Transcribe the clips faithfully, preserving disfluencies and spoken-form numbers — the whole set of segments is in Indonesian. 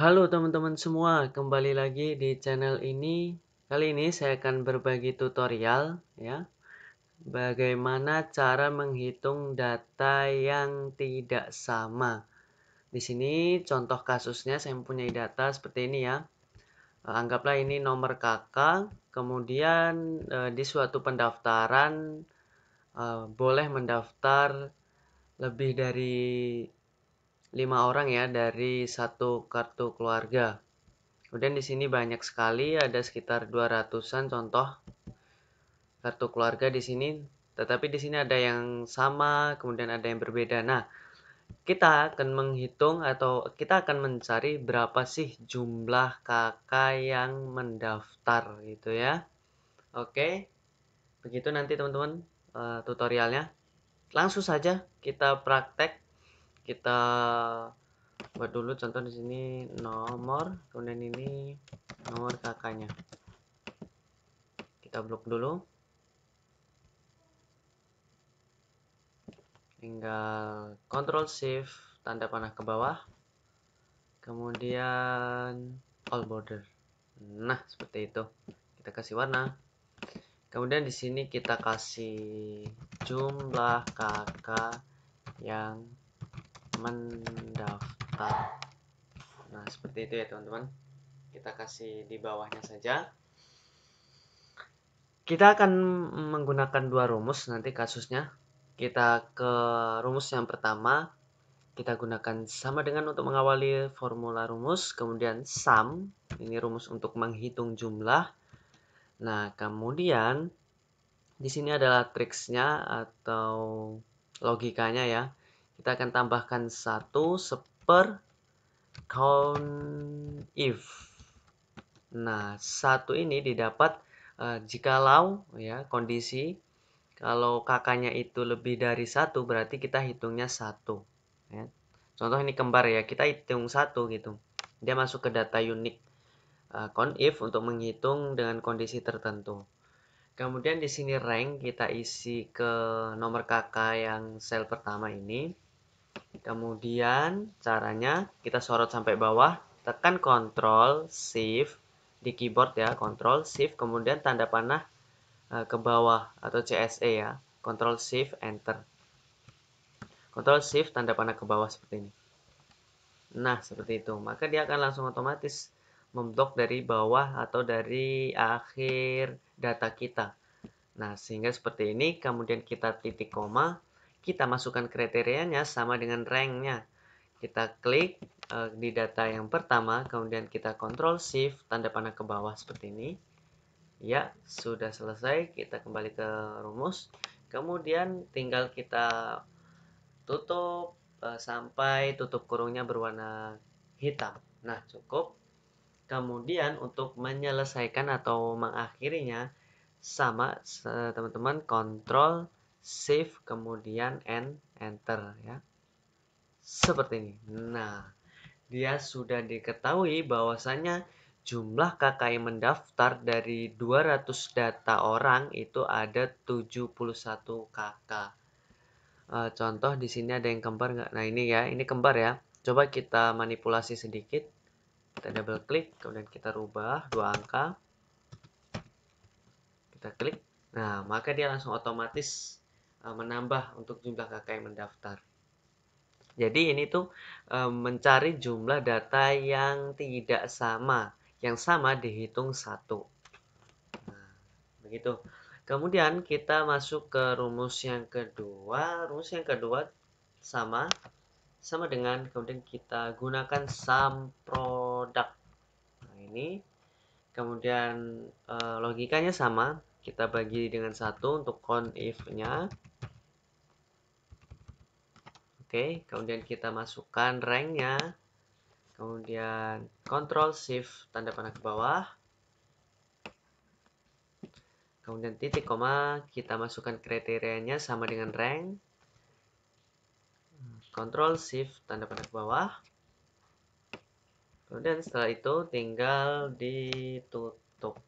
Halo teman-teman semua, kembali lagi di channel ini. Kali ini saya akan berbagi tutorial ya, bagaimana cara menghitung data yang tidak sama. Di sini contoh kasusnya saya mempunyai data seperti ini ya. Anggaplah ini nomor K K, kemudian di suatu pendaftaran boleh mendaftar lebih dari lima orang ya dari satu kartu keluarga. Kemudian di sini banyak sekali, ada sekitar dua ratusan contoh kartu keluarga di sini, tetapi di sini ada yang sama, kemudian ada yang berbeda. Nah, kita akan menghitung atau kita akan mencari berapa sih jumlah kakak yang mendaftar gitu ya. Oke. Begitu nanti teman-teman uh, tutorialnya. Langsung saja kita praktek. Kita buat dulu contoh di sini nomor, kemudian ini nomor kakaknya. Kita blok dulu. Tinggal Ctrl Shift tanda panah ke bawah. Kemudian all border. Nah, seperti itu. Kita kasih warna. Kemudian di sini kita kasih jumlah kakak yang mendaftar. Nah, seperti itu ya teman-teman. Kita kasih di bawahnya saja. Kita akan menggunakan dua rumus nanti kasusnya. Kita ke rumus yang pertama, kita gunakan sama dengan untuk mengawali formula rumus, kemudian sum, ini rumus untuk menghitung jumlah. Nah, kemudian di sini adalah triksnya atau logikanya ya. Kita akan tambahkan satu seper count if. Nah, satu ini didapat uh, jikalau ya kondisi kalau kakaknya itu lebih dari satu, berarti kita hitungnya satu. Ya. Contoh ini kembar ya, kita hitung satu gitu. Dia masuk ke data unik uh, count if untuk menghitung dengan kondisi tertentu. Kemudian di sini rank kita isi ke nomor kakak yang sel pertama ini. Kemudian caranya kita sorot sampai bawah, tekan Ctrl Shift di keyboard ya, Ctrl Shift kemudian tanda panah uh, ke bawah atau C S E ya, Ctrl Shift Enter. Ctrl Shift tanda panah ke bawah seperti ini. Nah, seperti itu. Maka dia akan langsung otomatis memblok dari bawah atau dari akhir data kita. Nah, sehingga seperti ini, kemudian kita titik koma. Kita masukkan kriterianya sama dengan ranknya. Kita klik uh, di data yang pertama, kemudian kita Ctrl Shift tanda panah ke bawah seperti ini. Ya, sudah selesai. Kita kembali ke rumus. Kemudian tinggal kita tutup uh, sampai tutup kurungnya berwarna hitam. Nah, cukup. Kemudian untuk menyelesaikan atau mengakhirinya sama teman-teman, Ctrl Shift kemudian and Enter ya, seperti ini. Nah, dia sudah diketahui bahwasannya jumlah kakak yang mendaftar dari dua ratus data orang itu ada tujuh puluh satu kakak. E, contoh di sini ada yang kembar nggak? Nah, ini ya, ini kembar ya. Coba kita manipulasi sedikit. Kita double klik, kemudian kita rubah dua angka. Kita klik. Nah, maka dia langsung otomatis uh, menambah untuk jumlah kakak yang mendaftar. Jadi ini tuh uh, mencari jumlah data yang tidak sama. Yang sama dihitung satu. Nah, begitu. Kemudian kita masuk ke rumus yang kedua. Rumus yang kedua sama. Sama dengan, kemudian kita gunakan sum product. Nah, ini. Kemudian uh, logikanya sama. Kita bagi dengan satu untuk count if-nya. Oke, kemudian kita masukkan rank-nya. Kemudian Ctrl Shift tanda panah ke bawah. Kemudian titik koma, kita masukkan kriterianya sama dengan rank. Ctrl Shift tanda panah ke bawah. Kemudian setelah itu tinggal ditutup.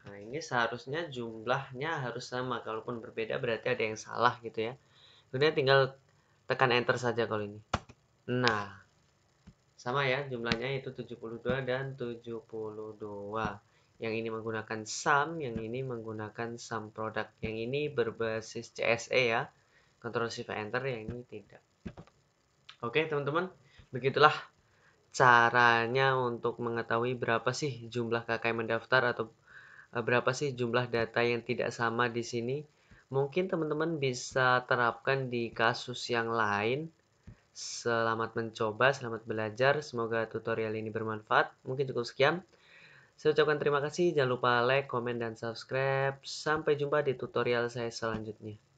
Nah, ini seharusnya jumlahnya harus sama, kalaupun berbeda berarti ada yang salah gitu ya. Kemudian tinggal tekan Enter saja kalau ini. Nah, sama ya jumlahnya, yaitu tujuh puluh dua dan tujuh puluh dua. Yang ini menggunakan sum, yang ini menggunakan sum product. Yang ini berbasis C S E ya. Ctrl Shift Enter, yang ini tidak. Oke teman-teman, begitulah caranya untuk mengetahui berapa sih jumlah K K yang mendaftar atau berapa sih jumlah data yang tidak sama di sini. Mungkin teman-teman bisa terapkan di kasus yang lain. Selamat mencoba, selamat belajar. Semoga tutorial ini bermanfaat. Mungkin cukup sekian. Saya ucapkan terima kasih, jangan lupa like, komen, dan subscribe. Sampai jumpa di tutorial saya selanjutnya.